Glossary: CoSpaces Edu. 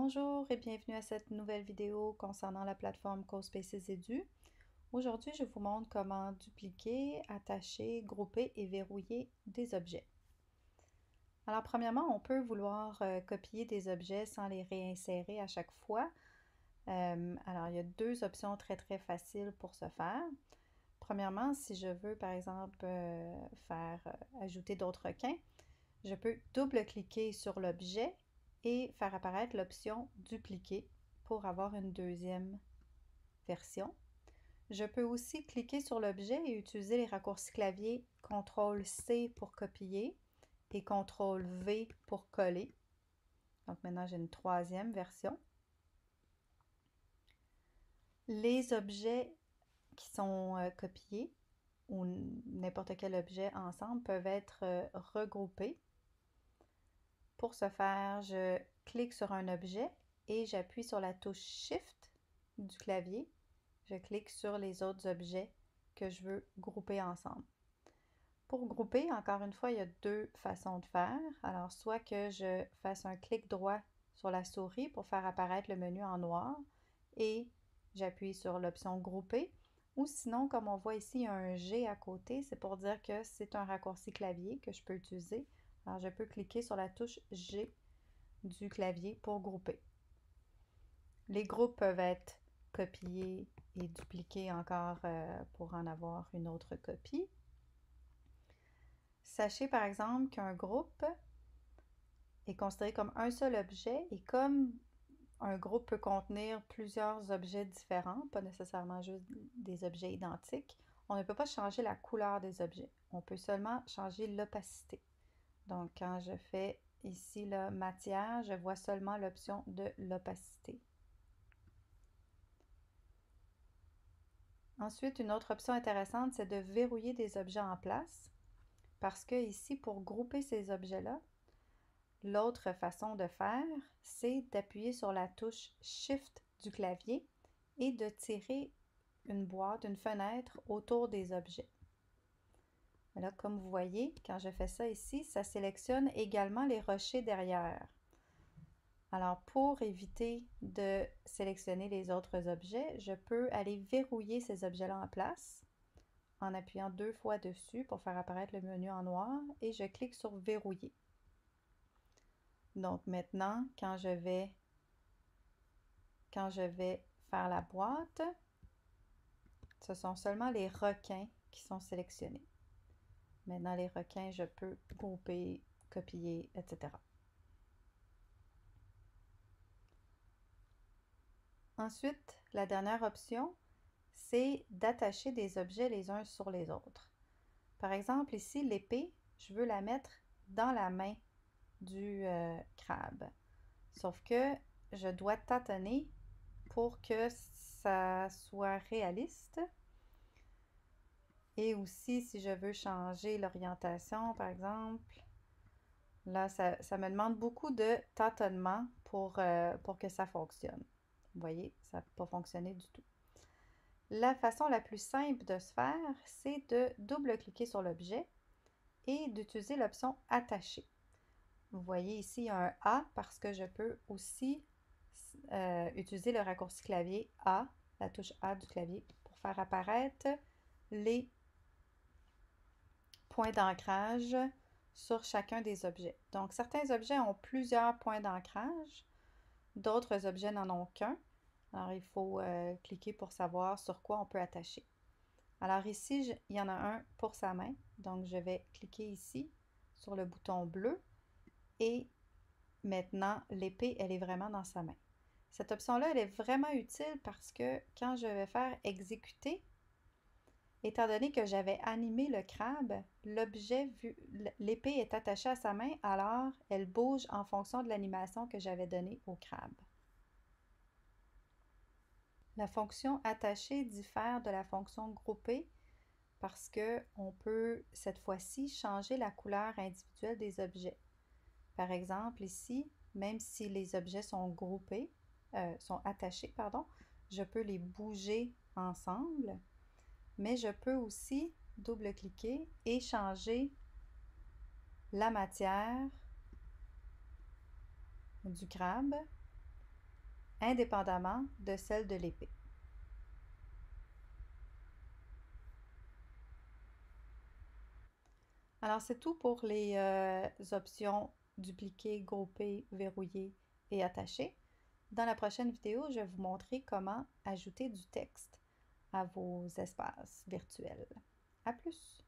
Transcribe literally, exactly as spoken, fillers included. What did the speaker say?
Bonjour et bienvenue à cette nouvelle vidéo concernant la plateforme CoSpaces Edu. Aujourd'hui, je vous montre comment dupliquer, attacher, grouper et verrouiller des objets. Alors premièrement, on peut vouloir euh, copier des objets sans les réinsérer à chaque fois. Euh, alors il y a deux options très très faciles pour ce faire. Premièrement, si je veux par exemple euh, faire euh, ajouter d'autres requins, je peux double-cliquer sur l'objet et faire apparaître l'option dupliquer pour avoir une deuxième version. Je peux aussi cliquer sur l'objet et utiliser les raccourcis clavier contrôle C pour copier et contrôle V pour coller. Donc maintenant j'ai une troisième version. Les objets qui sont euh, copiés ou n'importe quel objet ensemble peuvent être euh, regroupés. Pour ce faire, je clique sur un objet et j'appuie sur la touche Shift du clavier. Je clique sur les autres objets que je veux grouper ensemble. Pour grouper, encore une fois, il y a deux façons de faire. Alors, soit que je fasse un clic droit sur la souris pour faire apparaître le menu en noir et j'appuie sur l'option grouper. Ou sinon, comme on voit ici, il y a un G à côté, c'est pour dire que c'est un raccourci clavier que je peux utiliser. Alors, je peux cliquer sur la touche G du clavier pour grouper. Les groupes peuvent être copiés et dupliqués encore euh, pour en avoir une autre copie. Sachez par exemple qu'un groupe est considéré comme un seul objet et comme un groupe peut contenir plusieurs objets différents, pas nécessairement juste des objets identiques, on ne peut pas changer la couleur des objets. On peut seulement changer l'opacité. Donc, quand je fais ici la matière, je vois seulement l'option de l'opacité. Ensuite, une autre option intéressante, c'est de verrouiller des objets en place. Parce que ici, pour grouper ces objets-là, l'autre façon de faire, c'est d'appuyer sur la touche Shift du clavier et de tirer une boîte, une fenêtre autour des objets. Là, comme vous voyez, quand je fais ça ici, ça sélectionne également les rochers derrière. Alors, pour éviter de sélectionner les autres objets, je peux aller verrouiller ces objets-là en place en appuyant deux fois dessus pour faire apparaître le menu en noir et je clique sur « Verrouiller ». Donc maintenant, quand je vais, quand je vais faire la boîte, ce sont seulement les requins qui sont sélectionnés. Maintenant, les requins, je peux grouper, copier, et cetera. Ensuite, la dernière option, c'est d'attacher des objets les uns sur les autres. Par exemple, ici, l'épée, je veux la mettre dans la main du euh, crabe. Sauf que je dois tâtonner pour que ça soit réaliste. Et aussi, si je veux changer l'orientation, par exemple, là, ça, ça me demande beaucoup de tâtonnement pour, euh, pour que ça fonctionne. Vous voyez, ça n'a pas fonctionné du tout. La façon la plus simple de se faire, c'est de double-cliquer sur l'objet et d'utiliser l'option « Attacher ». Vous voyez ici, il y a un « A » parce que je peux aussi euh, utiliser le raccourci clavier « A », la touche « A » du clavier, pour faire apparaître les points d'ancrage sur chacun des objets. Donc, certains objets ont plusieurs points d'ancrage, d'autres objets n'en ont qu'un. Alors, il faut euh, cliquer pour savoir sur quoi on peut attacher. Alors ici, je, il y en a un pour sa main, donc je vais cliquer ici sur le bouton bleu et maintenant, l'épée, elle est vraiment dans sa main. Cette option-là, elle est vraiment utile parce que quand je vais faire « Exécuter », étant donné que j'avais animé le crabe, l'objet, l'épée est attachée à sa main, alors elle bouge en fonction de l'animation que j'avais donnée au crabe. La fonction attachée diffère de la fonction groupée parce qu'on peut, cette fois-ci, changer la couleur individuelle des objets. Par exemple, ici, même si les objets sont groupés, euh, sont attachés, pardon, je peux les bouger ensemble. Mais je peux aussi double-cliquer et changer la matière du crabe indépendamment de celle de l'épée. Alors, c'est tout pour les euh, options dupliquer, grouper, verrouiller et attacher. Dans la prochaine vidéo, je vais vous montrer comment ajouter du texte à vos espaces virtuels. À plus!